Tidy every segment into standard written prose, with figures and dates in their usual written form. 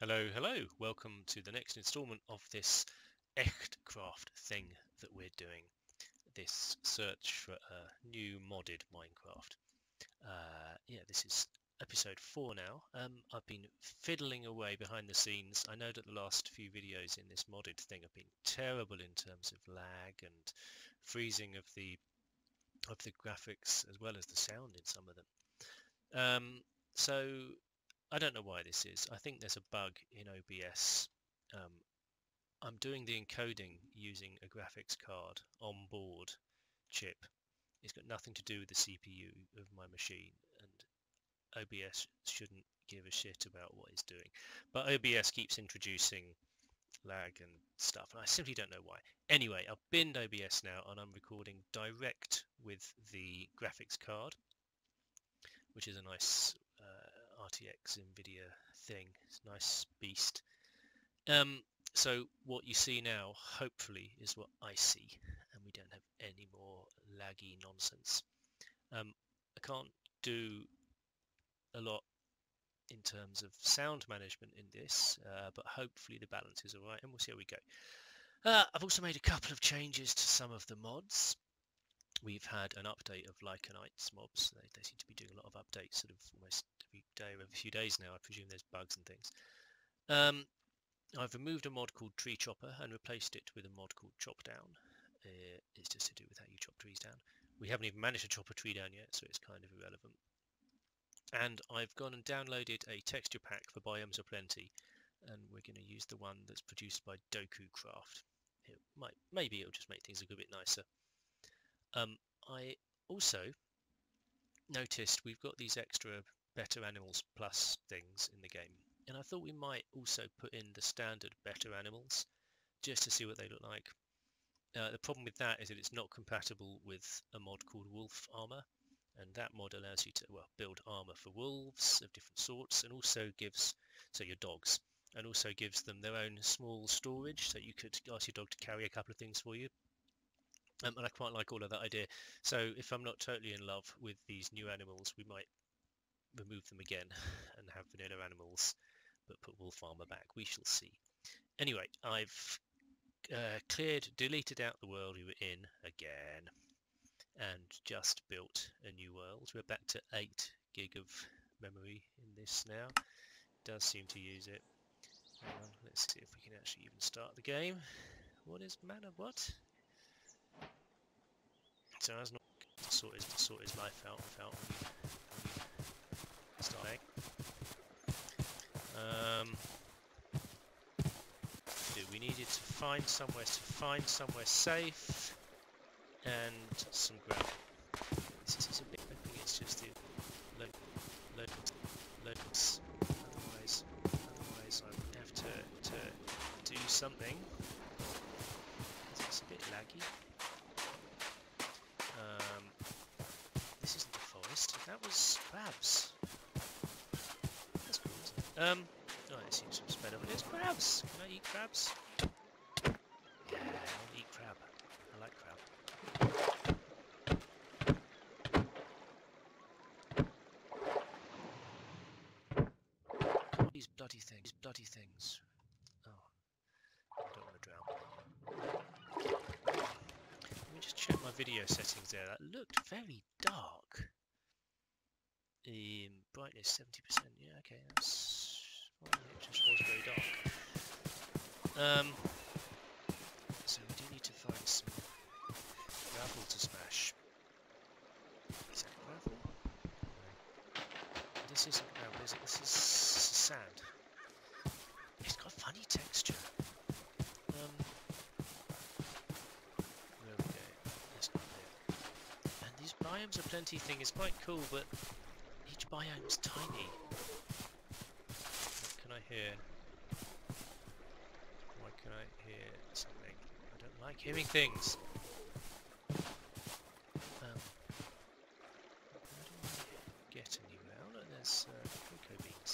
Hello, hello. Welcome to the next instalment of this AechtCraft thing that we're doing. This search for a new modded Minecraft. Yeah, this is episode 4 now. I've been fiddling away behind the scenes. I know that the last few videos in this modded thing have been terrible in terms of lag and freezing of the graphics as well as the sound in some of them. So I don't know why this is. I think there's a bug in OBS. I'm doing the encoding using a graphics card onboard chip. It's got nothing to do with the CPU of my machine, and OBS shouldn't give a shit about what it's doing. But OBS keeps introducing lag and stuff, and I simply don't know why. Anyway, I've binned OBS now, and I'm recording direct with the graphics card, which is a nice RTX NVIDIA thing. It's a nice beast. So what you see now hopefully is what I see, and we don't have any more laggy nonsense. I can't do a lot in terms of sound management in this, but hopefully the balance is alright and we'll see how we go. I've also made a couple of changes to some of the mods. We've had an update of Lycanite's mobs. They seem to be doing a lot of updates sort of almost every day or every few days now. I presume there's bugs and things. I've removed a mod called Tree Chopper and replaced it with a mod called Chop Down. It's just to do with how you chop trees down. We haven't even managed to chop a tree down yet, so it's kind of irrelevant. And I've gone and downloaded a texture pack for Biomes o Plenty, and we're going to use the one that's produced by Dokucraft. Maybe it'll just make things look a bit nicer. I also noticed we've got these extra Better Animals Plus things in the game, and I thought we might also put in the standard Better Animals just to see what they look like. The problem with that is that it's not compatible with a mod called Wolf Armor, and that mod allows you to, well, build armor for wolves of different sorts, and also gives, so your dogs, and also gives them their own small storage, so you could ask your dog to carry a couple of things for you. And I quite like all of that idea. So if I'm not totally in love with these new animals, we might remove them again and have vanilla animals, but put Wolf Farmer back. We shall see. Anyway, I've deleted out the world we were in again, and just built a new world. We're back to 8 gig of memory in this now. It does seem to use it. Let's see if we can actually even start the game. What is mana? What? So I was not sort his life out without starting. We needed to find somewhere safe and some gravel. This is a bit. I think it's just the locals. Otherwise, I would have to do something. It's a bit laggy. This isn't the forest. That was crabs. That's cool, isn't it? Oh, it seems to spread over. There's crabs! Can I eat crabs? Yeah, I'll eat crab. I like crab. Oh, these bloody things. Oh. I don't want to drown. Let me just check my video settings there. That looked very dark. Brightness 70%. Yeah, okay, that's... well, it just was very dark. So we do need to find some gravel to smash. Is that gravel? No. This isn't gravel, is it? This is sand. It's got a funny texture. Biomes o Plenty thing is quite cool, but each biome's tiny. What can I hear? Why can I hear something? I don't like hearing things. How do I get anywhere? Oh look, there's cocoa beans.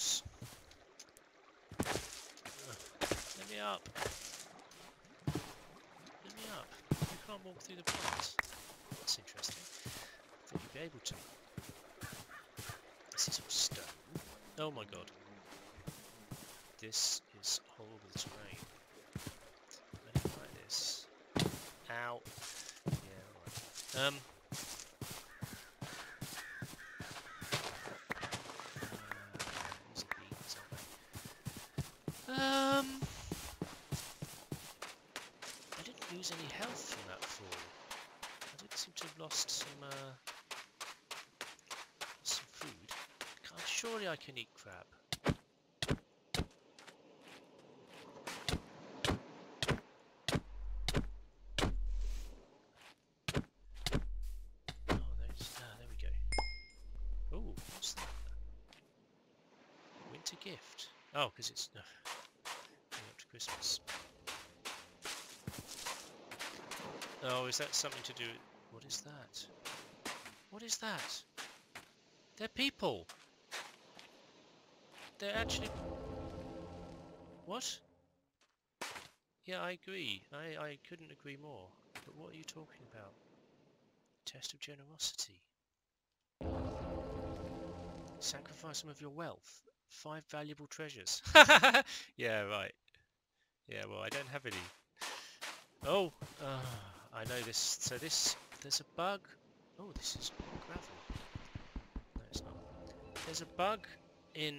Oops. Let me up. Walk through the plants. That's interesting. I thought you'd be able to. Oh my god. This is horrible terrain. Make it like this. Ow. Yeah, right. I didn't lose any health from that fall. I didn't seem to have lost some food. Surely I can eat crab. There we go. Ooh, what's that? Winter gift. Oh, because it's no. Up to Christmas. Oh, is that something to do? What is that? What is that? They're people. They're actually. What? Yeah, I agree. I couldn't agree more. But what are you talking about? Test of generosity. Sacrifice some of your wealth. 5 valuable treasures. Yeah, right. Yeah, well, I don't have any. Oh, I know this. So this, there's a bug. Oh, this is gravel. No, it's not. There's a bug in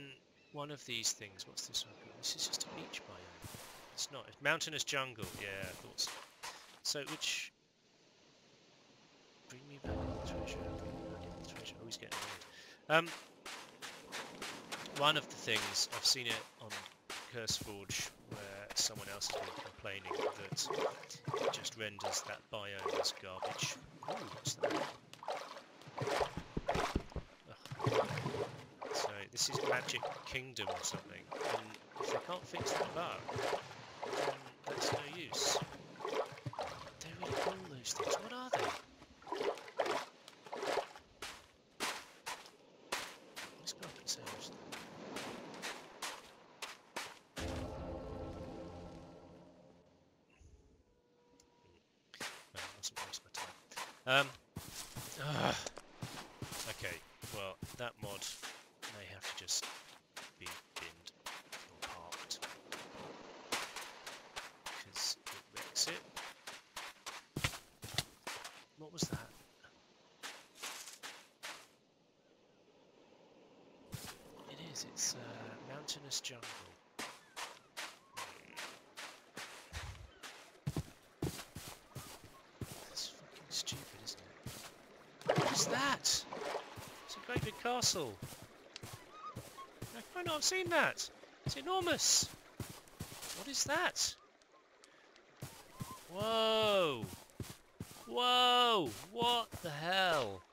one of these things. What's this one? This is just a beach biome. It's not. It's mountainous jungle. Yeah, I thought so. So which... Bring me back the treasure. Bring me back the treasure. Always getting annoyed. One of the things, I've seen it on CurseForge, where someone else has been complaining that it just renders that biome as garbage. Ooh, what's that? Oh. So, this is Magic Kingdom or something, and if they can't fix that bug, then that's no use. They're really cool, those things. What are they? Okay, well, that mod may have to just be binned or parked, because it wrecks it. What was that? It is, it's mountainous jungle. Castle. How have I not seen that? It's enormous. What is that? Whoa! Whoa! What the hell?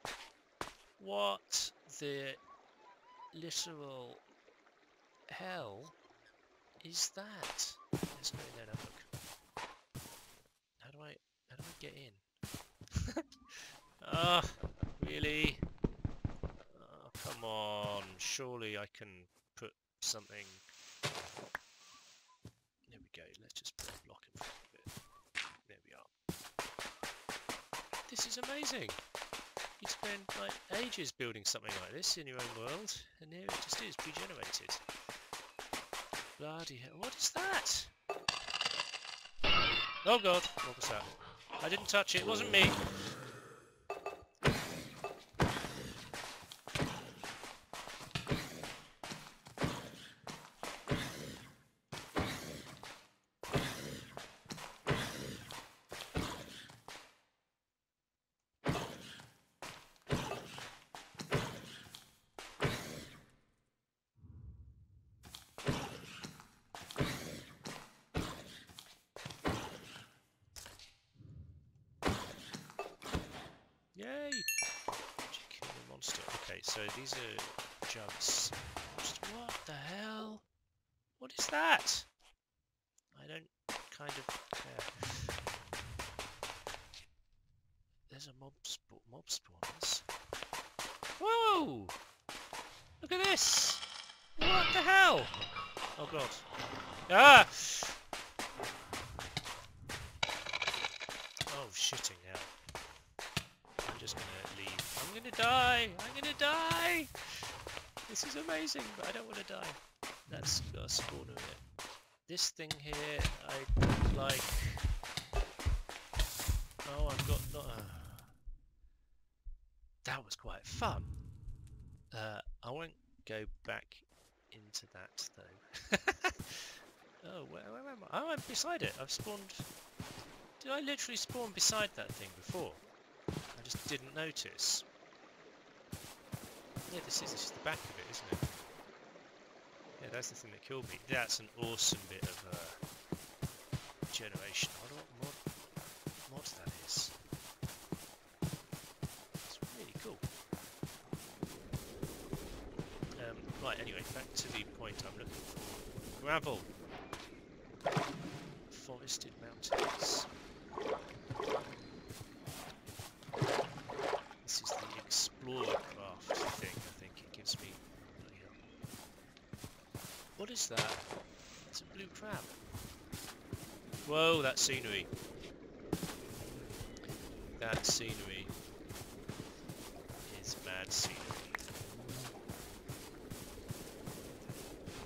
What the literal hell is that? Let's go in there and have a look. How do I get in? Ah, really? Come on, surely I can put something... There we go, let's just put a block in front of it. There we are. This is amazing! You spend like ages building something like this in your own world, and here it just is, regenerated. Bloody hell, what is that? Oh god, what was that? I didn't touch it, it wasn't me! So these are jumps. What the hell? What is that? I don't kind of care. There's a mob spawns. Whoa! Look at this! What the hell? Oh god. Ah! Oh shitting hell. I'm just gonna leave. I'm gonna die! This is amazing, but I don't want to die. That's got a spawn of it. This thing here, I don't like. Oh, I've got not. That was quite fun. I won't go back into that though. Oh, where am I? Oh, I'm beside it. I've spawned. Did I literally spawn beside that thing before? I just didn't notice. Yeah, this is the back of it, isn't it? Yeah, that's the thing that killed me. That's an awesome bit of generation. I don't know what mod that is. It's really cool. Right, anyway, back to the point I'm looking for. Gravel. Forested mountains. This is the ExplorerCraft thing, I think it gives me. What is that? It's a blue crab. Whoa, that scenery. That scenery is mad scenery.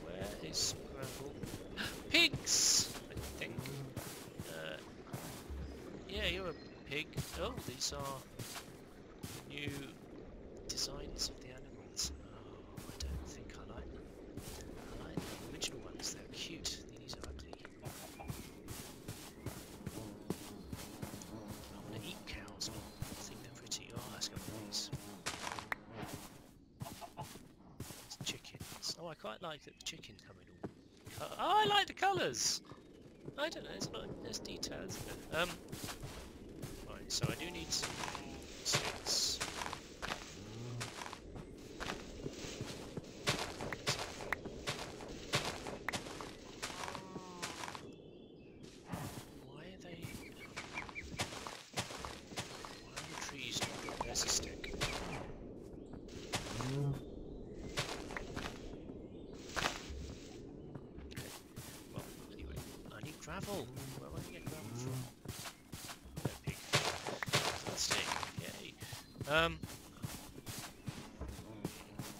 Where is gravel? Pigs! I think. Yeah, you're a pig. Oh, these are new designs of the animals. Oh, I don't think I like them. I like the original ones, they're cute. These are ugly. I want to eat cows, I think they're pretty. Oh, let's go for these. It's chickens. Oh, I quite like that the chickens come in all. Oh, I like the colours! I don't know, it's not, there's details in it. Right, so I do need some sticks. Why are the trees not? There's a stick. Gravel! Where do I get gravel from? No pig. Fantastic. Yay.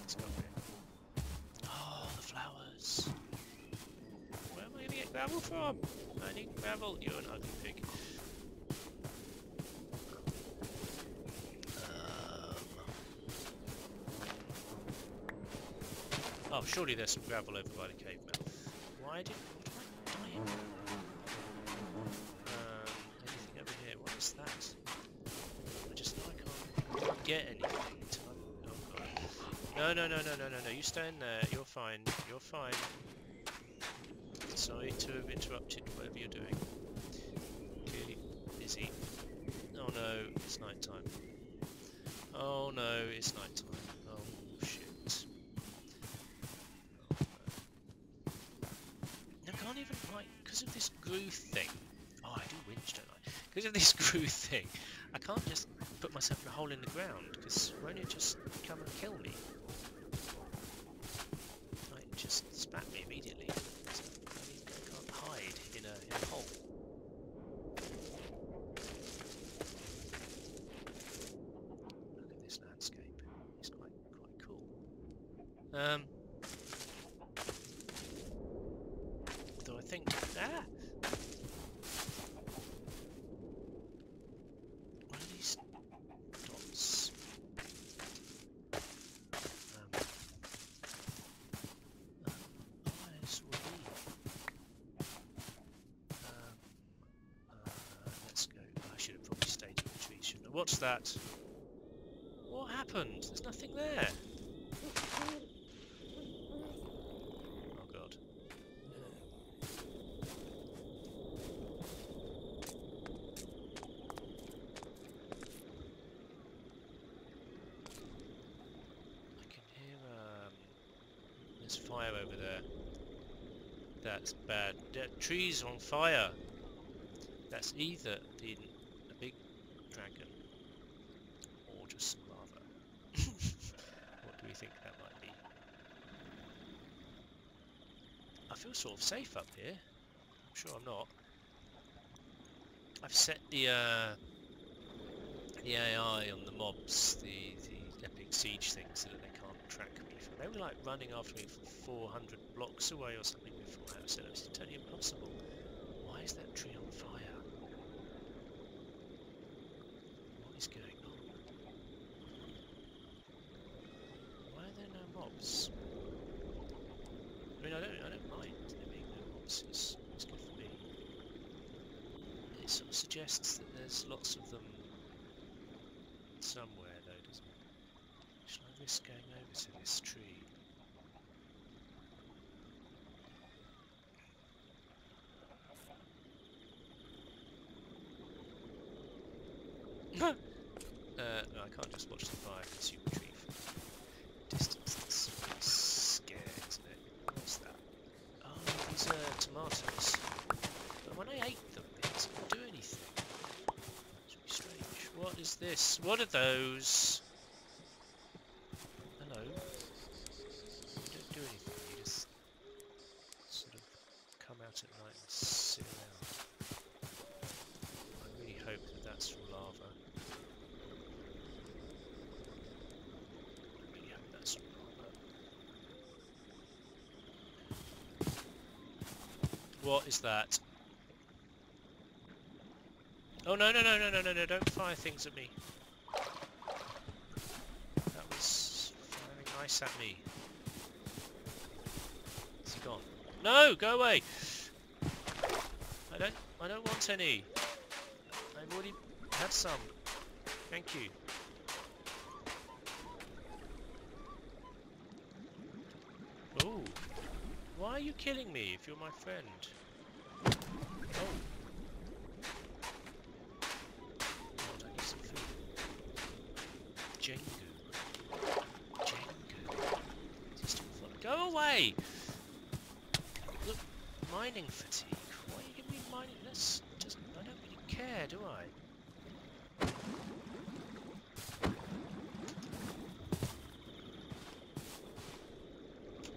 Let's go here. Oh, the flowers! Where am I going to get gravel from? I need gravel. You're an ugly pig. Oh, surely there's some gravel over by the cave now. Why did I die? Get anything until I'm... No, you stay in there, you're fine. Sorry to have interrupted whatever you're doing. Clearly busy. Oh no, it's night time. Oh no, it's night time. Oh shit. Oh, no. I can't even, like, because of this Grue thing. Oh, I do whinge, don't I? Because of this Grue thing, I can't just put myself in a hole in the ground, because won't it just come and kill me? Like, it just spat me immediately. So I can't hide in a hole. Look at this landscape. It's quite cool. Though I think... Ah! What's that? What happened? There's nothing there. Oh god. I can hear there's fire over there. That's bad. That tree's on fire. That's either the big dragon. Some lava. What do we think that might be? I feel sort of safe up here. I'm sure I'm not. I've set the AI on the mobs, the Epic Seige thing, so that they can't track me from. They were like running after me from 400 blocks away or something before that, so it's totally impossible. Why is that tree on fire? What is going on? Why are there no mobs? I mean, I don't mind there being no mobs. It's good for me. It sort of suggests that there's lots of them somewhere, though, doesn't it? Shall I risk going over to this tree? No, I can't just watch the fire consume the tree from a distance. That's really scary, isn't it? What's that? Oh, these are tomatoes. But when I ate them, it doesn't do anything. It's really strange. What is this? What are those? Hello. You don't do anything, you just sort of come out at night and sit around. I really hope that that's from lava. I really hope that's from lava. What is that? Oh no no no no no no no, don't fire things at me. Ice at me. Is he gone? No, go away. I don't want any. I've already had some. Thank you. Oh, why are you killing me if you're my friend? Oh. God, I need some food. Jenga. Go away! Look, mining fatigue. Why are you giving me mining? That's just, I don't really care, do I?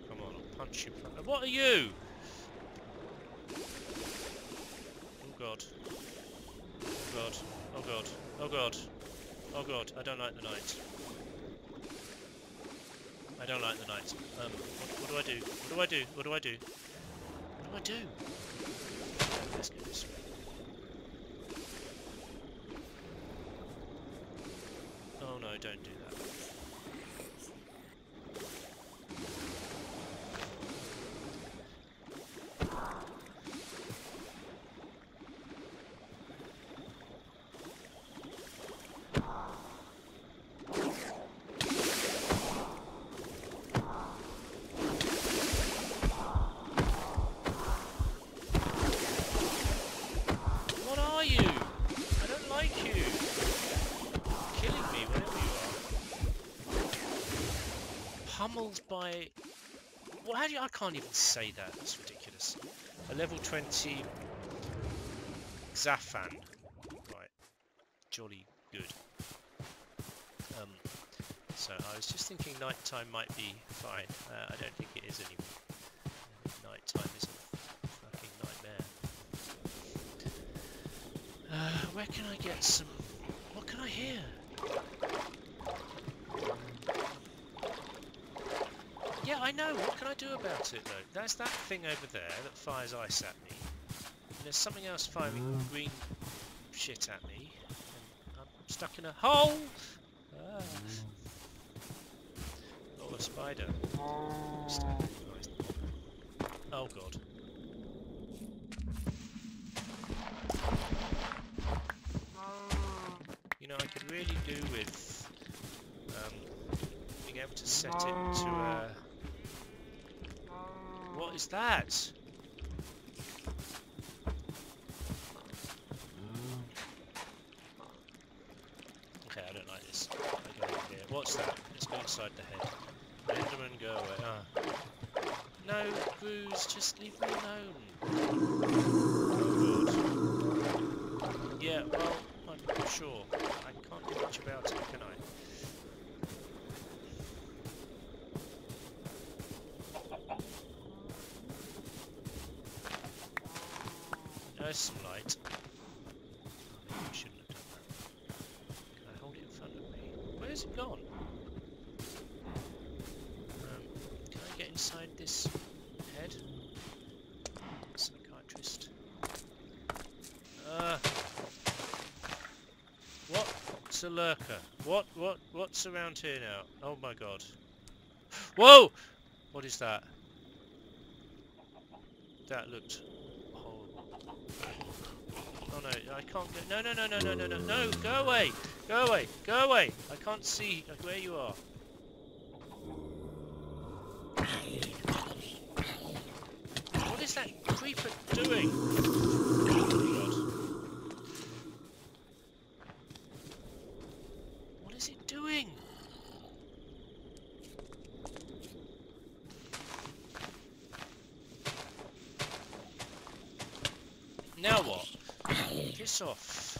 Come on, I'll punch you. What are you? Oh god. Oh god. Oh god. Oh god. Oh god. I don't like the night. I don't like the night. What do I do? What do I do? What do I do? What do I do? Let's go this way. Oh no, don't do that. Pummeled by... Well, how do you... I can't even say that. That's ridiculous. A level 20... Xafan. Right. Jolly good. So I was just thinking nighttime might be fine. I don't think it is anymore. Nighttime is a fucking nightmare. Where can I get some... What can I hear? Yeah, I know. What can I do about it, though? There's that thing over there that fires ice at me. And there's something else firing green shit at me. And I'm stuck in a hole! Ah. Oh, a spider. Oh, God. You know, I could really do with being able to set it to a... What is that? Okay, I don't like this. I go over here. What's that? Let's go inside the head. Enderman, go away. Ah. No, Grues, just leave me alone. Oh, good. Yeah, well, I'm not sure. I can't do much about it, can I? There's some light. Maybe I shouldn't have done that. Can I hold it in front of me? Where's it gone? inside this head. Psychiatrist. What's a lurker? What's around here now? Oh my god. Whoa! What is that? That looked horrible. Oh no, I can't go. No, go away! Go away! Go away! I can't see where you are. What is that creeper doing? Oh my god. What is it doing? Now what? Piss off.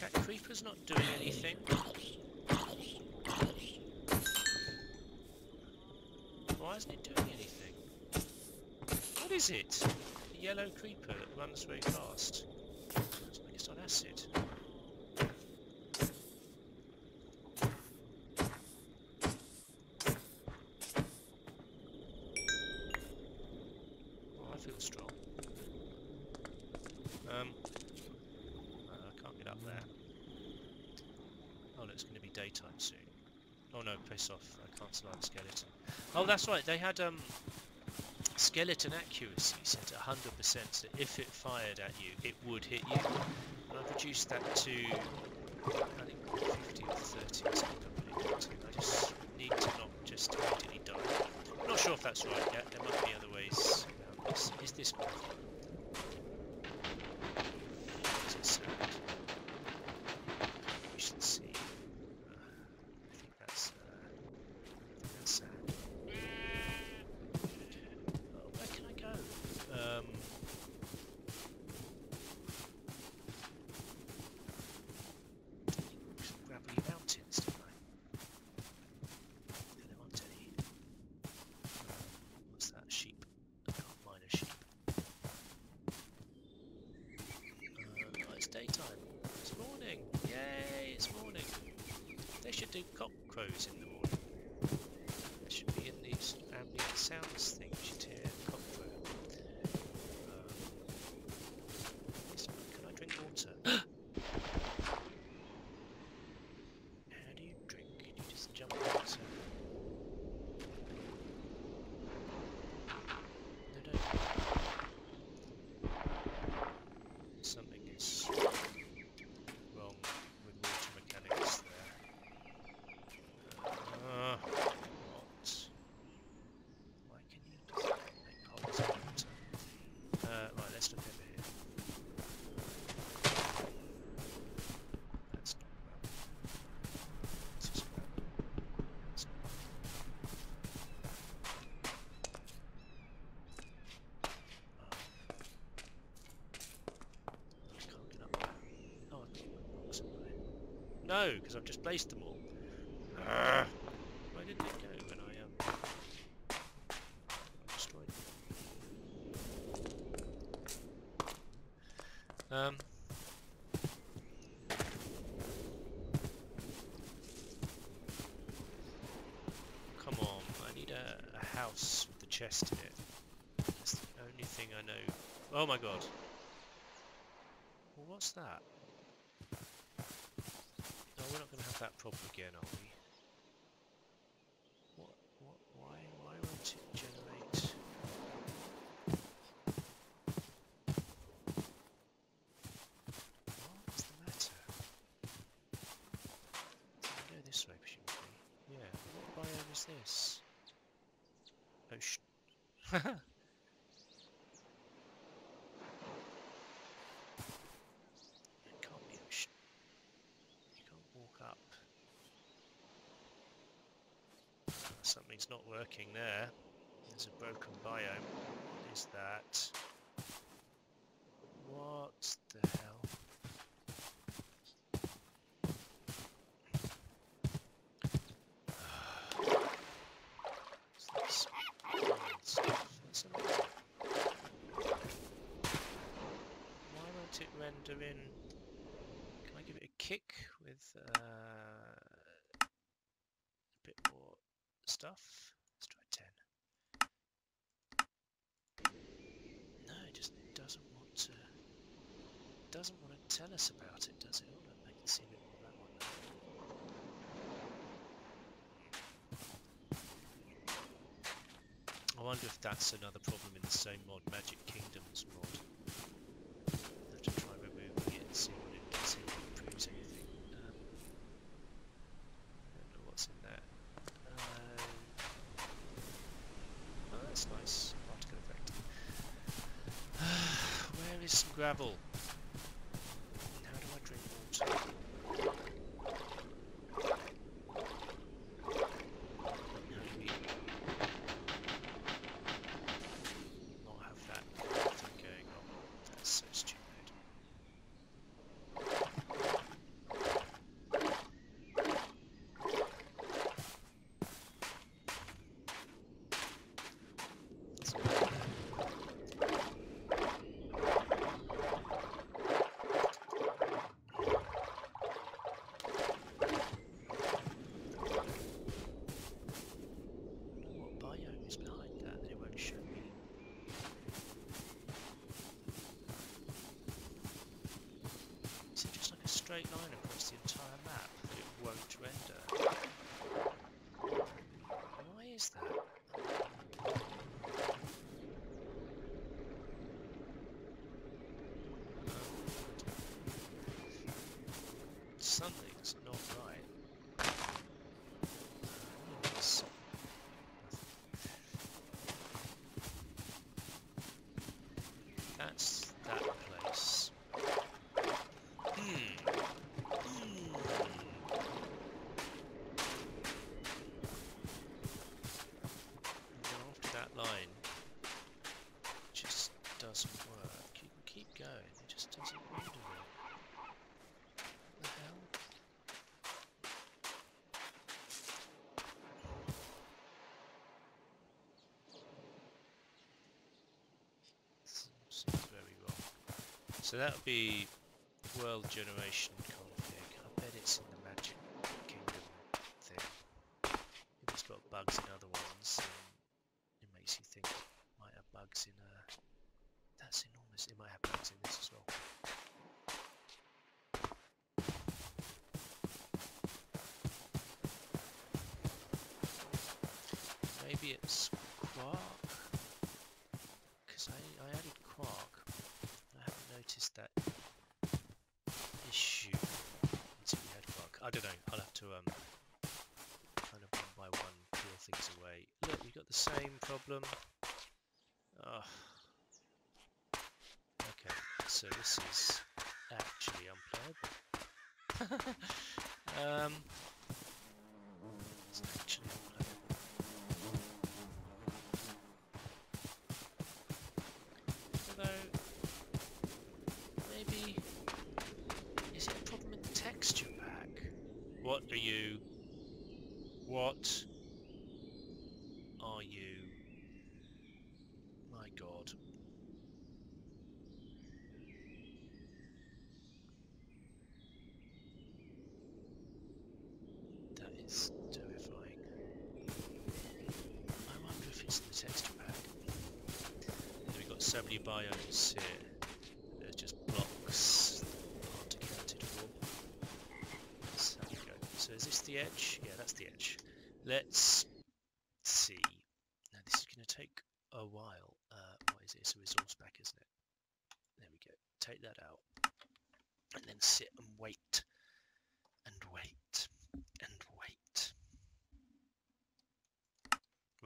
That creeper's not doing anything. Why isn't it doing anything? What is it? The yellow creeper that runs very fast. Looks like it's on acid. Off. I can't slide the skeleton. Oh, that's right. They had skeleton accuracy set at 100%, so if it fired at you, it would hit you. And I reduced that to, I think, 50 or 30 or something. I just need to not just immediately die. I'm not sure if that's right yet. There might be other ways. Is this possible? Cockcrows in the morning. They should be in these ambient sounds thing. You should hear a cockcrow. Can I drink water? How do you drink? Can you just jump out? No. Something is wrong with water mechanics there. No, because I've just placed them all. Where did they go when I destroyed them? Come on, I need a house with a chest in it. That's the only thing I know. Oh my god. Well, what's that? We're not going to have that problem again, are we? Why won't it generate? What's the matter? Go this way, presumably. Yeah, what biome is this? Ocean. Haha! Something's not working there. There's a broken biome. What is that? What the hell? What's this? That's amazing. Why won't it render in? kick with a bit more stuff. Let's try 10. No, it just doesn't want to tell us about it, does it? Hold on, I can see a bit more that one now. I wonder if that's another problem in the same mod, Magic Kingdoms mod. Gravel. How do I drink water? How do we not have that thing going on? That's so stupid. Straight line across the entire map that it won't render. Why is that? Something's not right. That's that place. So that'll be world generation kind of thing. I bet it's in the Magic Kingdom thing. If it's got bugs in other ones, it makes you think it might have bugs in that's enormous. It might have bugs in this as well. Maybe it's quark? Because I added quark. Noticed that issue until we had quark. I don't know, I'll have to kind of one by one peel things away. Look, we got the same problem. Oh. Okay, so this is actually unplayable. It's actually unplayable. Although, texture pack. What are you? My god. That is terrifying. I wonder if it's the texture pack. We've got so many biomes here. There's just blocks. So is this the edge? Yeah, that's the edge. Let's see. Now this is going to take a while. What is it? It's a resource pack, isn't it? There we go. Take that out. And then sit and wait. And wait. And wait.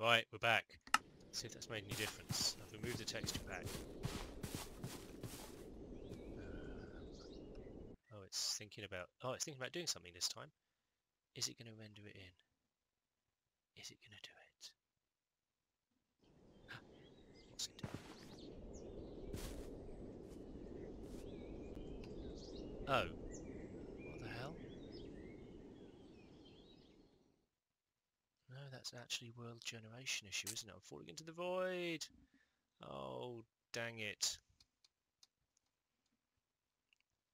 Right, we're back. Let's see if that's made any difference. I've removed the texture pack. Oh, it's thinking about... Oh, it's thinking about doing something this time. Is it going to render it in? Is it going to do it? What's it doing? Oh. What the hell? No, that's actually world generation issue, isn't it? I'm falling into the void! Oh, dang it.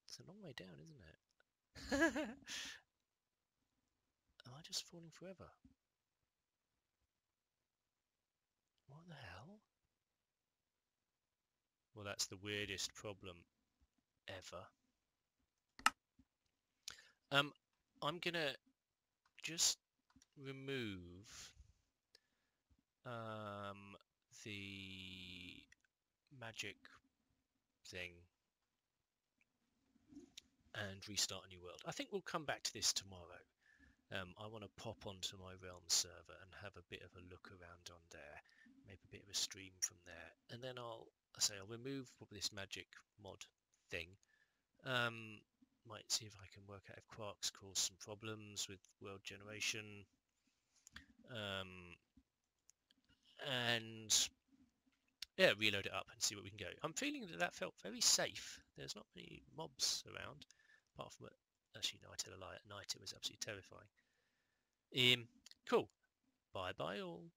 It's a long way down, isn't it? Am I just falling forever? What the hell? Well, that's the weirdest problem ever. I'm gonna just remove the magic thing and restart a new world. I think we'll come back to this tomorrow. I want to pop onto my Realm server and have a bit of a look around on there, maybe a bit of a stream from there, and then I'll remove this magic mod thing. Might see if I can work out if quarks cause some problems with world generation, and yeah, reload it up and see where we can go. I'm feeling that that felt very safe. There's not many mobs around, apart from actually no, I tell a lie. At night it was absolutely terrifying. Cool. Bye bye all.